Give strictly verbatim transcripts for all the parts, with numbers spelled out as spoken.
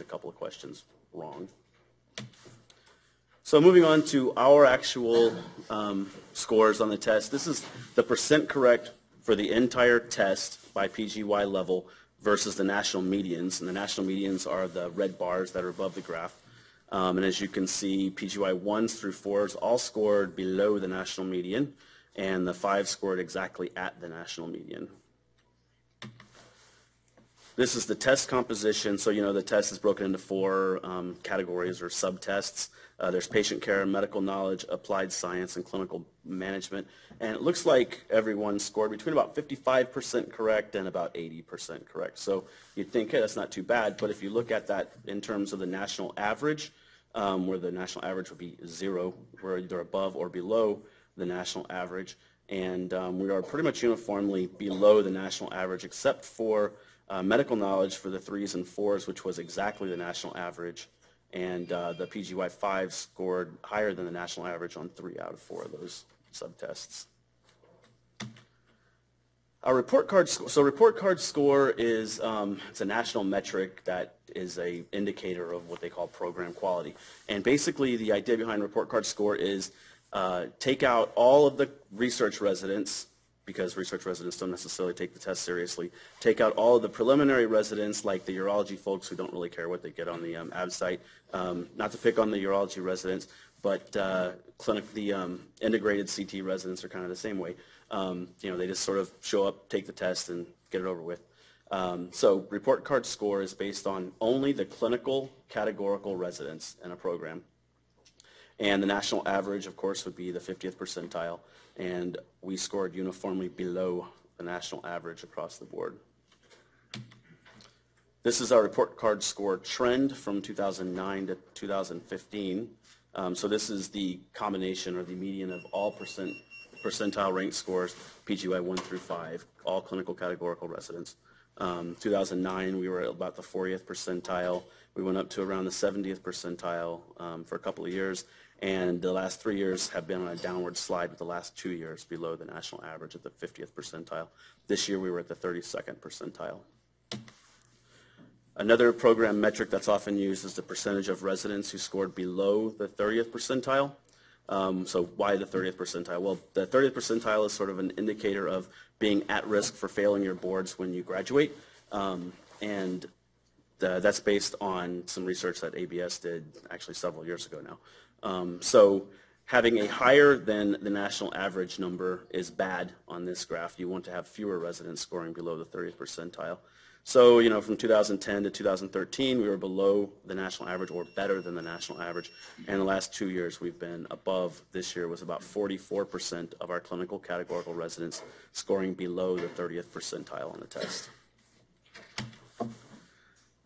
a couple of questions wrong. So moving on to our actual um, scores on the test. This is the percent correct for the entire test by P G Y level versus the national medians. And the national medians are the red bars that are above the graph. Um, and as you can see, P G Y ones through fours all scored below the national median, and the five scored exactly at the national median. This is the test composition. So, you know, the test is broken into four um, categories or subtests. Uh, there's patient care, medical knowledge, applied science, and clinical management. And it looks like everyone scored between about fifty-five percent correct and about eighty percent correct. So you'd think, hey, that's not too bad. But if you look at that in terms of the national average, um, where the national average would be zero, we're either above or below the national average. And um, we are pretty much uniformly below the national average, except for uh, medical knowledge for the threes and fours, which was exactly the national average. And uh, the P G Y five scored higher than the national average on three out of four of those subtests. Our report card score, so report card score is um, it's a national metric that is a indicator of what they call program quality. And basically the idea behind report card score is uh, take out all of the research residents, because research residents don't necessarily take the test seriously. Take out all of the preliminary residents, like the urology folks who don't really care what they get on the um, ABSITE. Um, not to pick on the urology residents, but uh, clinic, the um, integrated C T residents are kind of the same way. Um, you know, they just sort of show up, take the test, and get it over with. Um, so report card score is based on only the clinical categorical residents in a program. And the national average, of course, would be the fiftieth percentile. And we scored uniformly below the national average across the board. This is our report card score trend from two thousand nine to two thousand fifteen. Um, so this is the combination or the median of all percent, percentile ranked scores, P G Y one through five, all clinical categorical residents. Um, two thousand nine, we were at about the fortieth percentile. We went up to around the seventieth percentile um, for a couple of years. And the last three years have been on a downward slide, with the last two years below the national average at the fiftieth percentile. This year we were at the thirty-second percentile. Another program metric that's often used is the percentage of residents who scored below the thirtieth percentile. Um, so why the thirtieth percentile? Well, the thirtieth percentile is sort of an indicator of being at risk for failing your boards when you graduate. Um, and the, that's based on some research that A B S did actually several years ago now. Um, so having a higher than the national average number is bad on this graph. You want to have fewer residents scoring below the thirtieth percentile. So, you know, from two thousand ten to two thousand thirteen, we were below the national average or better than the national average. And the last two years, we've been above. This year was about forty-four percent of our clinical categorical residents scoring below the thirtieth percentile on the test.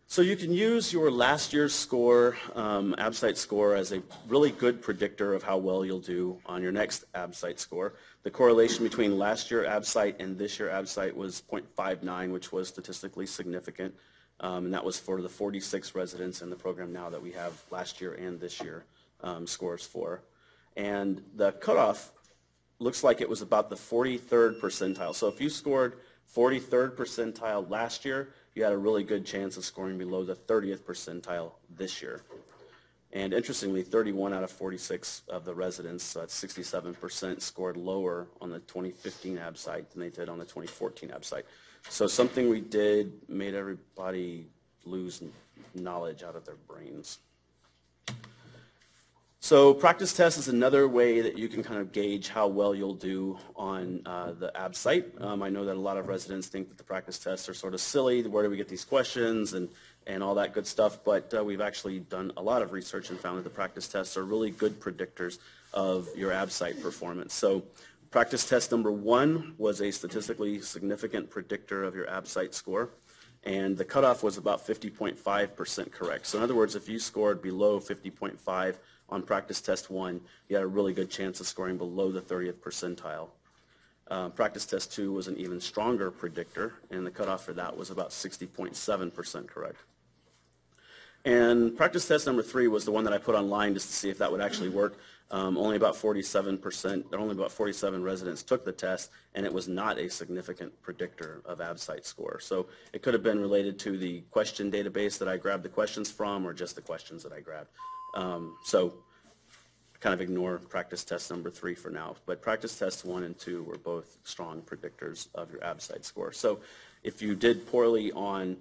So you can use your last year's score, um, ABSITE score, as a really good predictor of how well you'll do on your next ABSITE score. The correlation between last year ABSITE and this year ABSITE was zero point five nine, which was statistically significant, um, and that was for the forty-six residents in the program now that we have last year and this year um, scores for. And the cutoff looks like it was about the forty-third percentile. So if you scored forty-third percentile last year, you had a really good chance of scoring below the thirtieth percentile this year. And interestingly, thirty-one out of forty-six of the residents, so that's sixty-seven percent, scored lower on the twenty fifteen ABSITE than they did on the twenty fourteen ABSITE. So something we did made everybody lose knowledge out of their brains. So practice test is another way that you can kind of gauge how well you'll do on uh, the ABSITE. Um, I know that a lot of residents think that the practice tests are sort of silly. Where do we get these questions and, and all that good stuff? But uh, we've actually done a lot of research and found that the practice tests are really good predictors of your ABSITE performance. So practice test number one was a statistically significant predictor of your ABSITE score. And the cutoff was about fifty point five percent correct. So in other words, if you scored below fifty point five on practice test one, you had a really good chance of scoring below the thirtieth percentile. Uh, practice test two was an even stronger predictor, and the cutoff for that was about sixty point seven percent correct. And practice test number three was the one that I put online just to see if that would actually work. Um, only about forty-seven percent, only about forty-seven residents took the test, and it was not a significant predictor of ABSITE score. So it could have been related to the question database that I grabbed the questions from, or just the questions that I grabbed. Um, so kind of ignore practice test number three for now. But practice tests one and two were both strong predictors of your ABSITE score. So if you did poorly on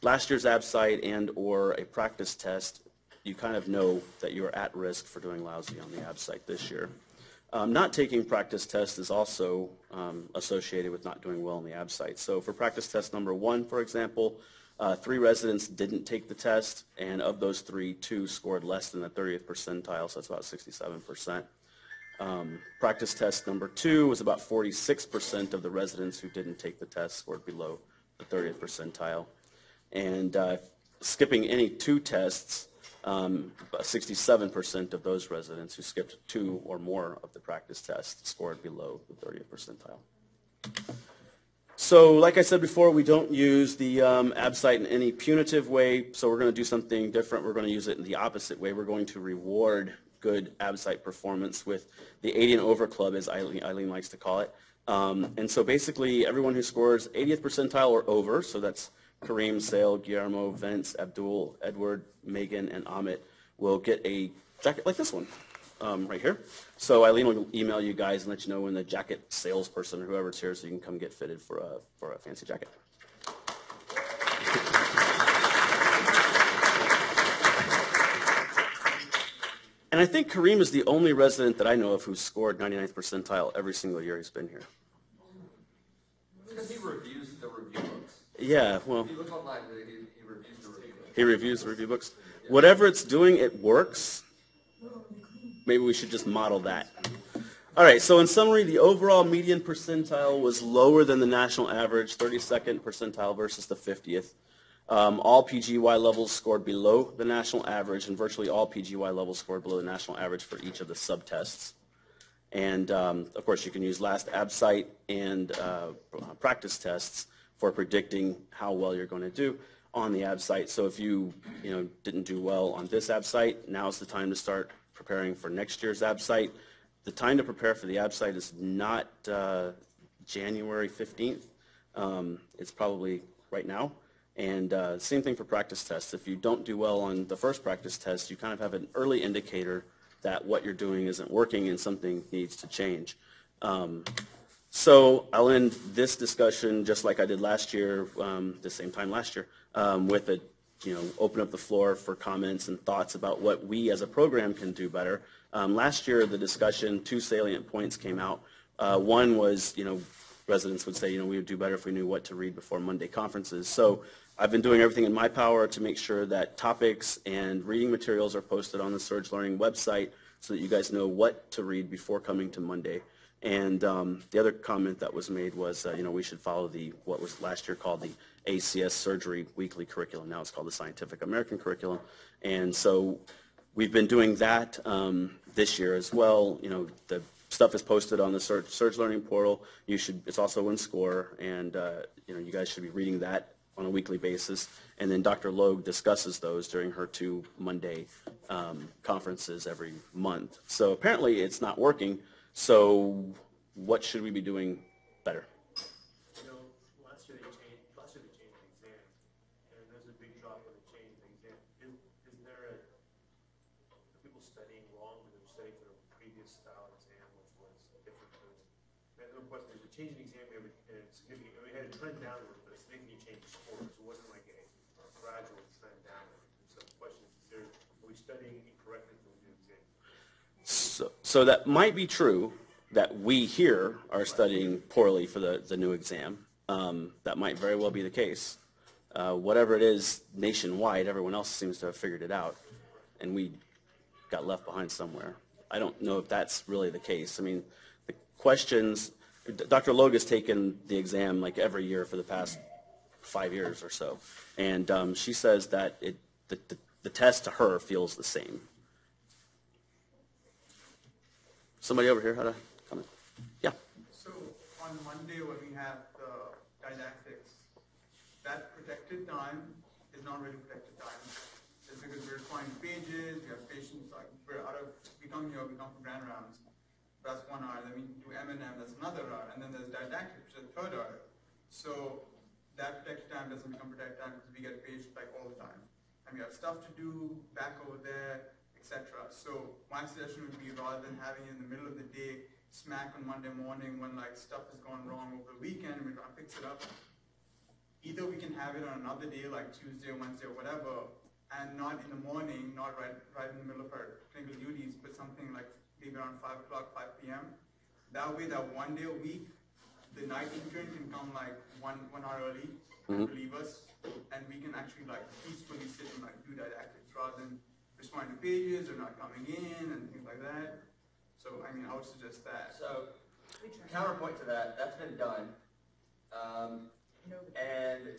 last year's ABSITE and or a practice test, you kind of know that you're at risk for doing lousy on the ABSITE this year. Um, not taking practice tests is also um, associated with not doing well in the ABSITE. So for practice test number one, for example, uh, three residents didn't take the test, and of those three, two scored less than the thirtieth percentile, so that's about sixty-seven percent. Um, practice test number two was about forty-six percent of the residents who didn't take the test scored below the thirtieth percentile. And uh, skipping any two tests, Um, sixty-seven percent of those residents who skipped two or more of the practice test scored below the thirtieth percentile. So like I said before, we don't use the um, ABSITE in any punitive way, so we're going to do something different. We're going to use it in the opposite way. We're going to reward good ABSITE performance with the eighty and over club, as Eileen, Eileen likes to call it. Um, and so basically everyone who scores eightieth percentile or over, so that's Kareem, Sale, Guillermo, Vince, Abdul, Edward, Megan, and Amit, will get a jacket like this one um, right here. So Eileen will email you guys and let you know when the jacket salesperson or whoever's here, so you can come get fitted for a, for a fancy jacket. And I think Kareem is the only resident that I know of who's scored ninety-ninth percentile every single year he's been here. Because he reviews the review books. Yeah, well, he, online, he, he, reviews the review books. He reviews the review books. Whatever it's doing, it works. Maybe we should just model that. All right, so in summary, the overall median percentile was lower than the national average, thirty-second percentile versus the fiftieth. Um, all P G Y levels scored below the national average, and virtually all P G Y levels scored below the national average for each of the subtests. And, um, of course, you can use last ABSITE and uh, practice tests for predicting how well you're going to do on the ABSITE. So if you, you know, didn't do well on this ABSITE, now's the time to start preparing for next year's ABSITE. The time to prepare for the ABSITE is not uh, January fifteenth. Um, it's probably right now. And uh, same thing for practice tests. If you don't do well on the first practice test, you kind of have an early indicator that what you're doing isn't working and something needs to change. Um, So I'll end this discussion just like I did last year, um, the same time last year, um, with a, you know, open up the floor for comments and thoughts about what we as a program can do better. Um, last year, the discussion, two salient points came out. Uh, one was, you know, residents would say, you know, we would do better if we knew what to read before Monday conferences. So I've been doing everything in my power to make sure that topics and reading materials are posted on the Surge Learning website so that you guys know what to read before coming to Monday. And um, the other comment that was made was, uh, you know, we should follow the, what was last year called the A C S Surgery Weekly Curriculum. Now it's called the Scientific American Curriculum. And so we've been doing that um, this year as well. You know, the stuff is posted on the Surge, Surge Learning portal. You should, it's also in SCORE, and, uh, you know, you guys should be reading that on a weekly basis. And then Doctor Logue discusses those during her two Monday um, conferences every month. So apparently it's not working. So what should we be doing better? You know, last year they changed, last year they changed the exam, and there's a big drop when they changed the exam. Is, is there a, are people studying wrong when they're studying for their previous style exam, which was different? And of course, there's a change in exam, and we had a trend downward, but it's making you change the score, so it wasn't like a gradual trend downward. And so the question is, there, are we studying incorrectly? So, so that might be true that we here are studying poorly for the, the new exam. Um, that might very well be the case. Uh, whatever it is nationwide, everyone else seems to have figured it out, and we got left behind somewhere. I don't know if that's really the case. I mean, the questions, Doctor Logue has taken the exam like every year for the past five years or so, and um, she says that it, the, the, the test to her feels the same. Somebody over here had a comment. Yeah. So on Monday when we have the didactics, that protected time is not really protected time. It's because we're responding to pages, we have patients, like we're out of, we come here, we come for grand rounds, that's one hour, then we do M and M, that's another hour, and then there's didactic, which is the third hour. So that protected time doesn't become protected time because we get paged like all the time. And we have stuff to do, back over there, et cetera. So my suggestion would be, rather than having it in the middle of the day, smack on Monday morning when like stuff has gone wrong over the weekend and we're trying to fix it up, either we can have it on another day, like Tuesday or Wednesday or whatever, and not in the morning, not right, right in the middle of our clinical duties, but something like maybe around five o'clock, five p m That way, that one day a week, the night intern can come like one one hour early, mm-hmm. to leave us, and we can actually like peacefully sit and like do didactics rather than responding to pages or not coming in and things like that. So I mean, I would suggest that. So counterpoint to that, that's been done, um, and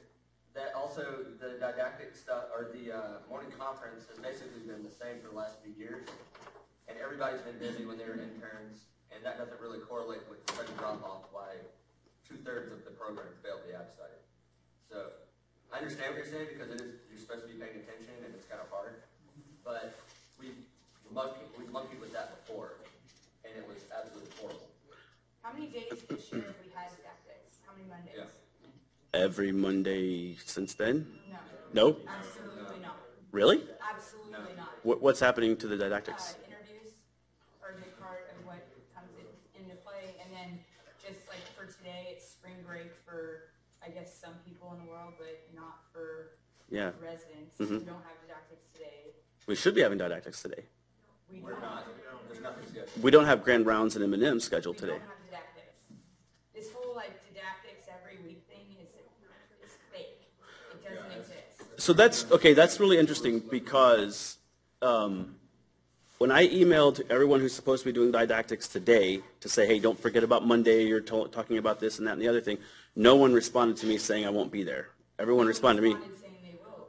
that also the didactic stuff or the uh, morning conference has basically been the same for the last few years, and everybody's been busy when they were interns. And that doesn't really correlate with the sudden drop-off, why two-thirds of the program failed the ABSITE. So I understand what you're saying, because it is, you're supposed to be paying attention and it's kind of hard. But we've monkeyed, we've monkeyed with that before, and it was absolutely horrible. How many days this year have we had didactics? How many Mondays? Yeah. Every Monday since then? No. No? Absolutely not. Really? Absolutely no. not. What, what's happening to the didactics? Uh, interviews are a big part of what comes in, into play, and then just like for today, it's spring break for, I guess, some people in the world, but not for yeah. residents. Mm-hmm. We don't have didactics today. We should be having didactics today. We We're not. There's nothing scheduled. We don't have grand rounds and M and M scheduled we today. We don't have didactics. This whole like didactics every week thing is it's fake. It doesn't yeah, exist. So that's, okay, that's really interesting because um, when I emailed everyone who's supposed to be doing didactics today to say, hey, don't forget about Monday, you're to talking about this and that and the other thing, no one responded to me saying I won't be there. Everyone responded to me. Saying they will.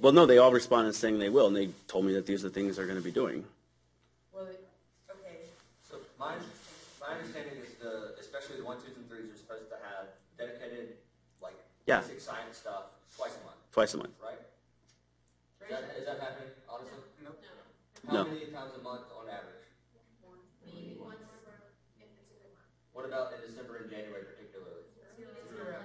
Well, no, they all responded saying they will, and they told me that these are the things they're going to be doing. Well, okay. So my, my understanding is the, especially the one, twos, and threes are supposed to have dedicated, like, yeah. basic science stuff twice a month. Twice a month. Right? Is that, is that happening, honestly? No. no. How no. many times a month on average? Maybe once. What about in December and January particularly? Zero.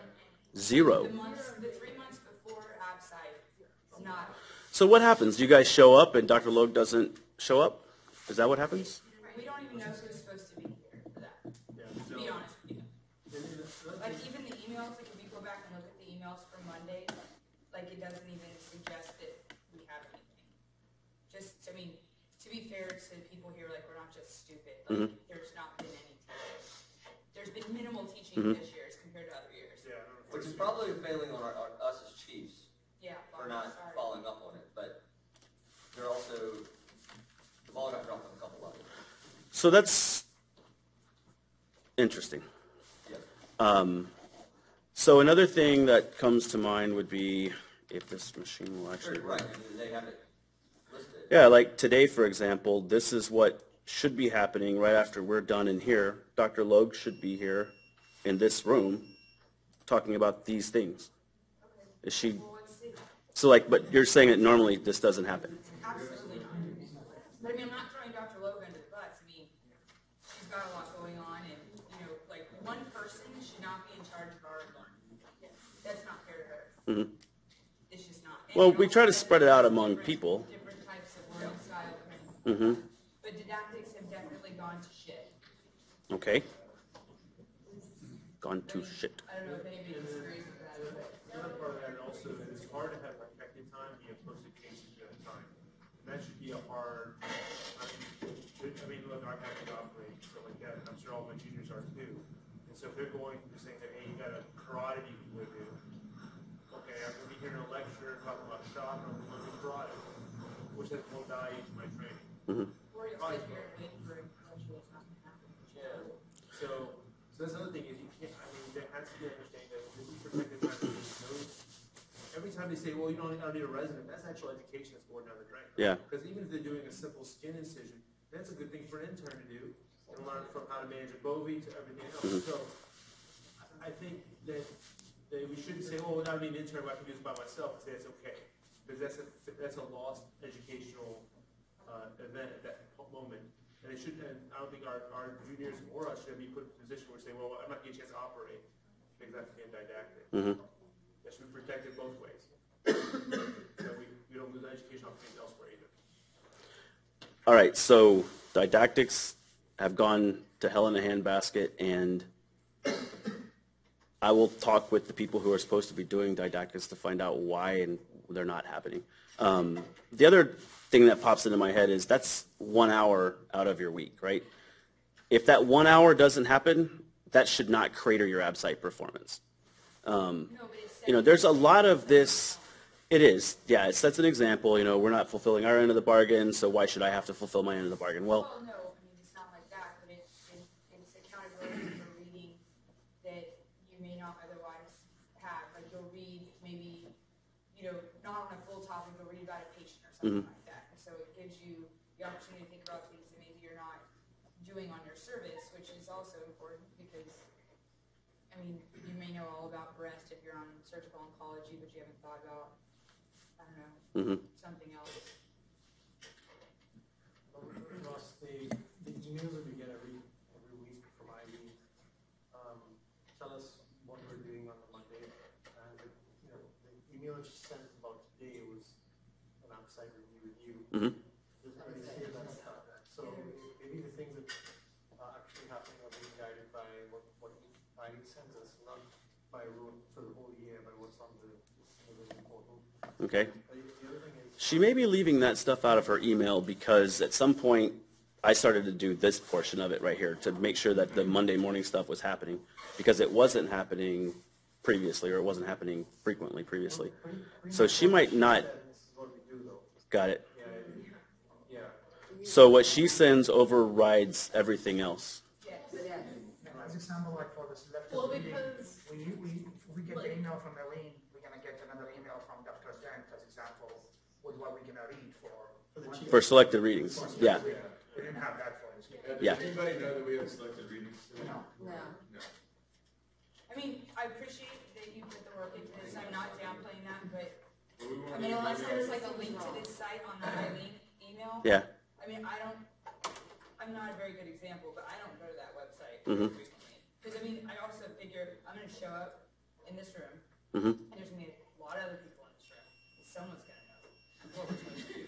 Zero. The, months, the three months before ABSITE, it's not. So what happens? You guys show up and Doctor Logue doesn't show up? Is that what happens? We don't even know who's supposed to be here for that. Yeah, so to be honest with you. Like even the emails, like if you go back and look at the emails from Monday, like it doesn't even suggest that we have anything. Just, I mean, to be fair to people here, like, we're not just stupid. Like, mm-hmm. there's not been any teaching. There's been minimal teaching mm-hmm. this year as compared to other years. Yeah, which is probably failing on our, our, us as chiefs yeah, for not sorry. following up on it. But they're also, the ball got dropped on a couple levels. So that's interesting. Yeah. Um, so another thing that comes to mind would be if this machine will actually work. Right, right. They have it. Yeah, like today, for example, this is what should be happening right after we're done in here. Doctor Logue should be here in this room talking about these things. Okay. Is she? Well, let's see. So like, but you're saying that normally this doesn't happen. Absolutely not. But I mean, I'm not throwing Doctor Logue under the bus. I mean, she's got a lot going on, and you know, like one person should not be in charge of our learning. That's not fair to her. Mm-hmm. It's just not. And well, we try to spread it out among people. Mm-hmm. But didactics have definitely gone to shit. Okay. Gone to I mean, shit. I don't know if anybody disagrees with that. The other part of that also is it's hard to have like effective time and you have posted cases at a time. And that should be a hard, I mean, I mean look, I have to operate stuff like that, and I'm sure all my juniors are too. And so if they're going to saying that, hey, you got a karate you can go do, okay, I'm going to be here in a lecture, talking about shop, and I'm going to do karate, which has no value to my training. Mm-hmm. Or you'll sit here and wait for a lecture that's not going to happen. Yeah. So, so that's another thing is you can't, I mean, there has to be an understanding that this is protected by the students. Every time they say, well, you don't, I don't need a resident, that's actual education that's going down the drain. Right? Yeah. Because even if they're doing a simple skin incision, that's a good thing for an intern to do and learn from how to manage a bovie to everything else. Mm-hmm. So I think that, that we shouldn't say, well, without being an intern, I can do this by myself and say it's okay. because that's a, that's a lost educational uh, event at that moment. And it shouldn't, and I don't think our, our juniors or us should be put in a position where we say, well, I'm not getting a chance to operate because that's anti-didactic. Mm-hmm. That should be protected both ways. So we, we don't lose education opportunities elsewhere either. All right, so didactics have gone to hell in a handbasket, and I will talk with the people who are supposed to be doing didactics to find out why and they're not happening. Um, the other thing that pops into my head is that's one hour out of your week, right? If that one hour doesn't happen, that should not crater your ABSITE performance. Um, you know, there's a lot of this. It is, yeah, it's, that's an example. You know, we're not fulfilling our end of the bargain, so why should I have to fulfill my end of the bargain? Well, well no, I mean, it's not like that, but it, it, it's accountability for reading that you may not otherwise have. Like, you'll read maybe, you know, not on a full topic, but read about a patient or something mm-hmm. like that. And so it gives you the opportunity to think about things that maybe you're not doing on your service, which is also important because, I mean, you may know all about breast if you're on surgical oncology, but you haven't thought about I don't know, mm-hmm. something else. Ross, the, the emails that we get every, every week from Eileen um, tell us what we're doing on the Monday. And the, you know, the email that she sent about today was an outside review review. Mm-hmm. There's nobody here that's not that. So maybe the things that are actually happening are being guided by what, what Eileen sends us, not by rule for the whole year, but what's on the Okay. She may be leaving that stuff out of her email because at some point I started to do this portion of it right here to make sure that the Monday morning stuff was happening because it wasn't happening previously or it wasn't happening frequently previously. So she might not. Got it. So what she sends overrides everything else. As example, like for this left reading, if we get the email from Eileen, we're going to get another email from Doctor Dan, as example, with what we're going to read for. For selected readings, yeah. We didn't have that for us. Yeah. Does anybody know that we have selected readings? No. No. No. I mean, I appreciate that you put the work into this. I'm not downplaying that, but I mean, unless there's like a link to this site on the Eileen email. Yeah. I mean, I don't, I'm not a very good example, but I don't go to that website mm-hmm. frequently. Because I mean, I also figure I'm going to show up in this room, mm-hmm. and there's going to be a lot of other people in this room. And someone's going to know what we're going to do.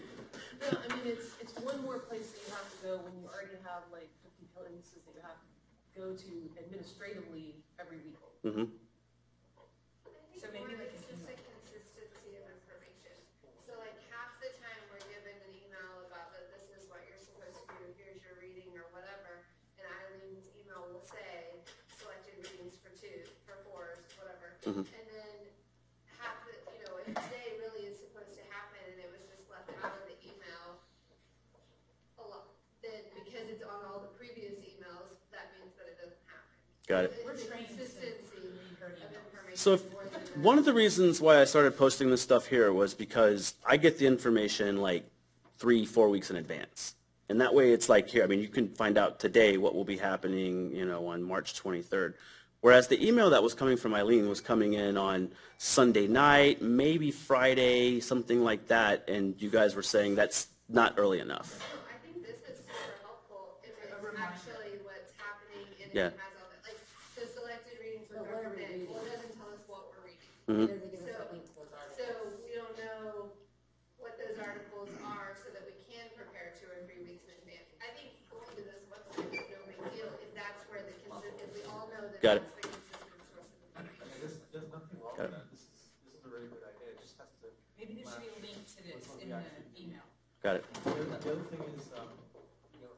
No, I mean, it's it's one more place that you have to go when you already have like fifty places that you have to go to administratively every week. Mm-hmm. So maybe like it's just a consistency of information. So like half the time we're given an email about that this is what you're supposed to do. Here's your reading or whatever, and Eileen's email will say selected readings for two, for fours, whatever. Mm-hmm. And then half the, you know, if today really is supposed to happen and it was just left out of the email, a lot, then because it's on all the previous emails, that means that it doesn't happen. Got it. It's a consistency of information. So if, one of the reasons why I started posting this stuff here was because I get the information like three, four weeks in advance. And that way it's like here, I mean, you can find out today what will be happening, you know, on March twenty-third. Whereas the email that was coming from Eileen was coming in on Sunday night, maybe Friday, something like that, and you guys were saying that's not early enough. No, I think this is super helpful if it's actually what's happening and yeah. it has all that. Like, the selected readings were government, well, it doesn't tell us what we're reading. Mm-hmm. Got it. There's, there's nothing wrong with that. This is, this is a really good idea. It just has to. Maybe there should be a link to this in the email. Got it. The other, the other thing is, um, you know,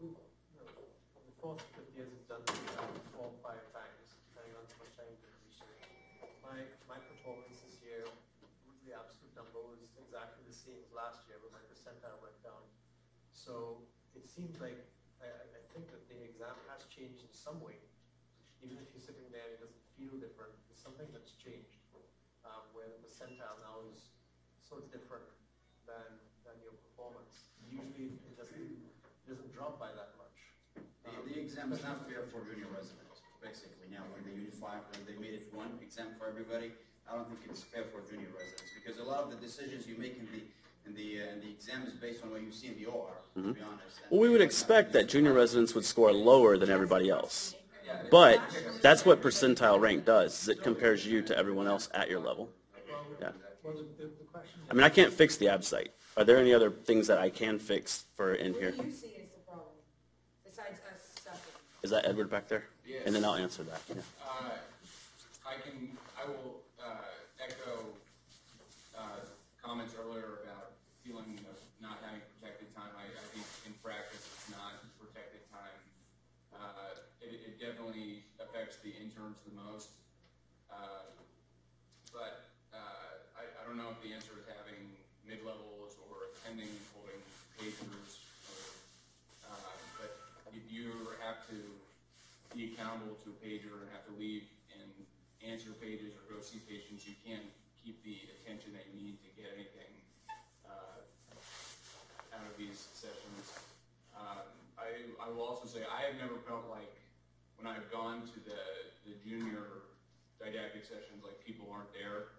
you know, the fourth to fifth years has done this um, four or five times, depending on how much time you're researching. My, my performance this year, the absolute number was exactly the same as last year, but my percentile went down. So it seems like, I, I think that the exam has changed in some way. Even if you're sitting there, it doesn't feel different. There's something that's changed, um, where the percentile now is so different than than your performance. Usually, it doesn't it doesn't drop by that much. Um, the, the exam is not fair for junior residents. Basically, now when they unify, when they made it one exam for everybody, I don't think it's fair for junior residents, because a lot of the decisions you make in the in the, uh, in the exam is based on what you see in the O R, mm-hmm. to be honest. And well, we would expect that junior residents would score lower than everybody else. But that's what percentile rank does, is it compares you to everyone else at your level. Yeah. I mean, I can't fix the ABSITE. Are there any other things that I can fix for in here? What do you see as the problem, besides us sucking? Is that Edward back there? Yes. And then I'll answer that. Yeah. Uh, I can, I will uh, echo uh, comments earlier about feeling of not having protected time. I, I think in practice it's not protected time. Uh, it, it definitely affects the interns the most. Uh, but uh, I, I don't know if the answer is having mid-levels or attending holding papers. Or, uh, but if you have to be accountable to a pager and have to leave and answer pages or go see patients, you can't keep the attention that you need to get anything uh, out of these sessions. Um, I, I will also say I have never felt like when I've gone to the, the junior didactic sessions, like people aren't there.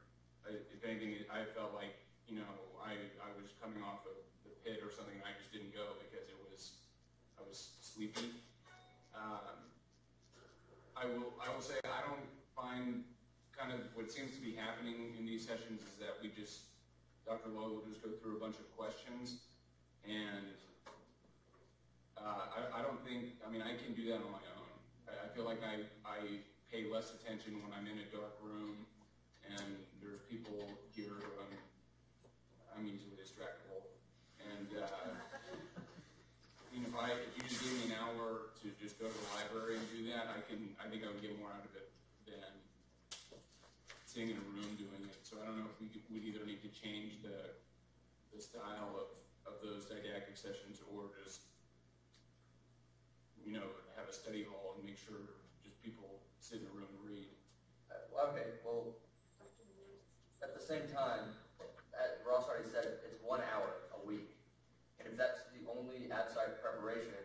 I, if anything, I felt like, you know, I, I was coming off of the pit or something and I just didn't go because it was, I was sleepy. Um, I will, I will say I don't find kind of what seems to be happening in these sessions is that we just, Doctor Logue will just go through a bunch of questions, and uh, I, I don't think, I mean, I can do that on my own. I, I feel like I, I pay less attention when I'm in a dark room and there's people here who I'm, I'm easily distractible. And uh, you know, if, I, if you just gave me an hour to just go to the library and do that, I can. I think I would get more out of it than sitting in a room doing it. So I don't know if we would either need to change the the style of, of those didactic sessions, or just you know have a study hall and make sure just people sit in a room and read. Well, okay. Well, at the same time, Ross already said it's one hour a week, and if that's the only ABSITE preparation,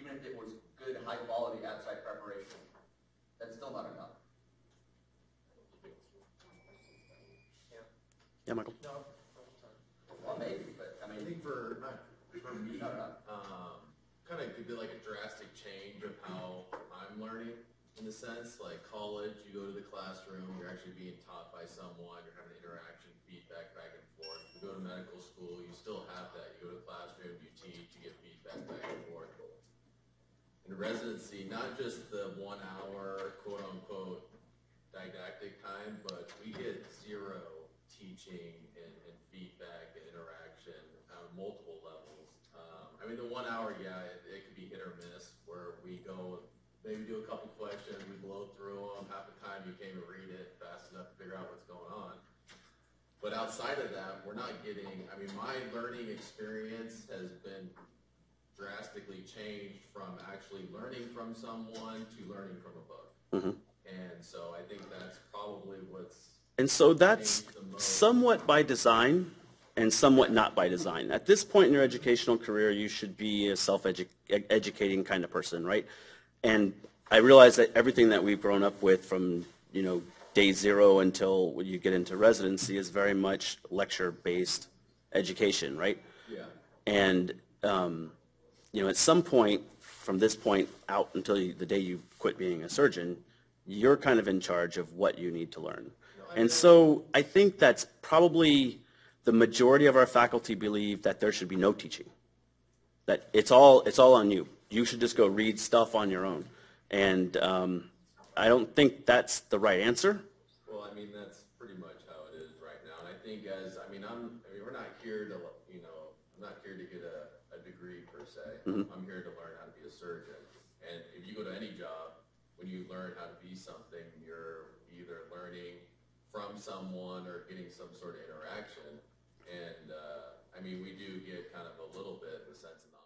even if it was good, high-quality ABSITE preparation, that's still not enough. Yeah. Yeah, Michael. No. Well, maybe, but I mean, I think for for me, no, no. Um, kind of could be like a drastic change of how I'm learning. In the sense, like college, you go to the classroom, you're actually being taught by someone, you're having interaction, feedback back and forth. You go to medical school, you still have that. You go to the classroom, you teach, you get feedback back and forth. In residency, not just the one hour, quote unquote, didactic time, but we get zero teaching and, and feedback and interaction on multiple levels. Um, I mean, the one hour, yeah, it, it could be hit or miss where we go maybe do a couple questions, we blow through them, half the time you can't even read it fast enough to figure out what's going on. But outside of that, we're not getting, I mean, my learning experience has been drastically changed from actually learning from someone to learning from a book. Mm-hmm. And so I think that's probably what's... And so that's somewhat by design and somewhat not by design. At this point in your educational career, you should be a self-educating kind of person, right? And I realize that everything that we've grown up with from, you know, day zero until when you get into residency is very much lecture-based education, right? Yeah. And, um, you know, at some point, from this point out until you, the day you quit being a surgeon, you're kind of in charge of what you need to learn. And so I think that's probably the majority of our faculty believe that there should be no teaching, that it's all, it's all on you. You should just go read stuff on your own. And um, I don't think that's the right answer. Well, I mean, that's pretty much how it is right now. And I think as, I mean, I'm, I mean, we're not here to, you know, I'm not here to get a, a degree per se. Mm-hmm. I'm here to learn how to be a surgeon. And if you go to any job, when you learn how to be something, you're either learning from someone or getting some sort of interaction. And, uh, I mean, we do get kind of a little bit in the sense of